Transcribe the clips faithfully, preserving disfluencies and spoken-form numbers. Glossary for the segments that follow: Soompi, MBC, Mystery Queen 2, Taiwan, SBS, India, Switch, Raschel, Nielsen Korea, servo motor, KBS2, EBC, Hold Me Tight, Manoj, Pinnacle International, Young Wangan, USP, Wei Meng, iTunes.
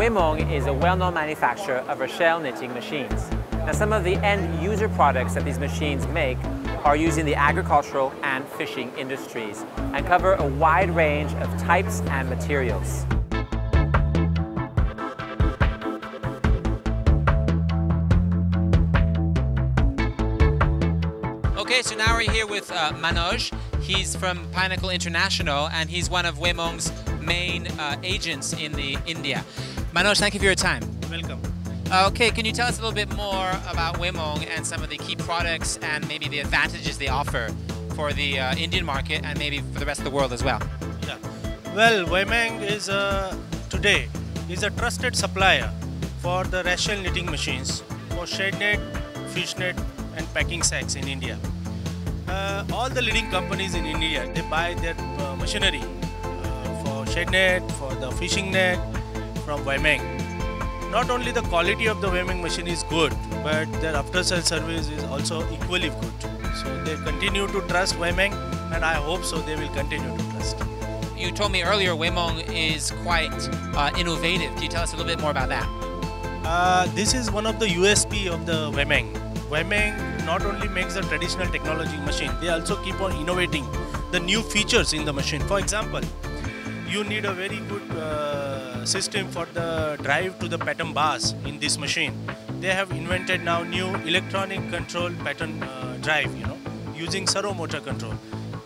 Wei Meng is a well-known manufacturer of Raschel knitting machines. Now, some of the end-user products that these machines make are used in the agricultural and fishing industries and cover a wide range of types and materials. Okay, so now we're here with uh, Manoj. He's from Pinnacle International, and he's one of Wei Meng's main uh, agents in the India. Manoj, thank you for your time. Welcome. Okay, can you tell us a little bit more about Wei Meng and some of the key products and maybe the advantages they offer for the uh, Indian market and maybe for the rest of the world as well? Yeah. Well, Wei Meng is uh, today is a trusted supplier for the Raschel knitting machines for shade net, fish net, and packing sacks in India. Uh, all the leading companies in India, they buy their uh, machinery uh, for shade net, for the fishing net from Wei Meng. Not only the quality of the Wei Meng machine is good, but their after-sale service is also equally good. So they continue to trust Wei Meng, and I hope so they will continue to trust. You told me earlier Wei Meng is quite uh, innovative. Can you tell us a little bit more about that? Uh, this is one of the U S P of the Wei Meng. Wei Meng not only makes the traditional technology machine, they also keep on innovating the new features in the machine. For example, you need a very good uh, system for the drive to the pattern bars in this machine. They have invented now new electronic control pattern uh, drive, you know, using servo motor control.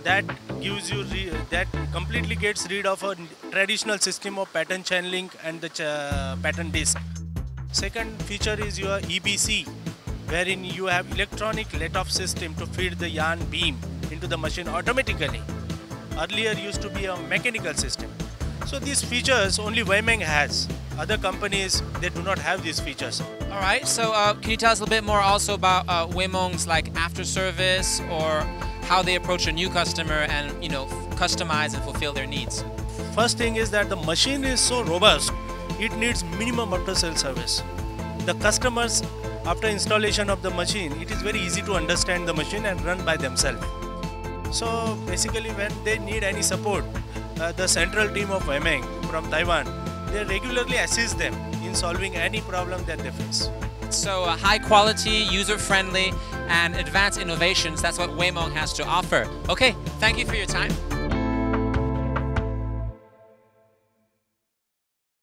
That gives you re that completely gets rid of a traditional system of pattern channeling and the ch pattern disc. Second feature is your E B C, wherein you have electronic let-off system to feed the yarn beam into the machine automatically. Earlier used to be a mechanical system. So these features only Wei Meng has. Other companies, they do not have these features. All right, so uh, can you tell us a little bit more also about uh, Wei Meng's like after service or how they approach a new customer and, you know, customize and fulfill their needs? First thing is that the machine is so robust, it needs minimum after sale service. The customers, after installation of the machine, it is very easy to understand the machine and run by themselves. So basically when they need any support, uh, the central team of Wei Meng from Taiwan, they regularly assist them in solving any problem that they face. So uh, high quality, user-friendly and advanced innovations, that's what Wei Meng has to offer. Okay, thank you for your time.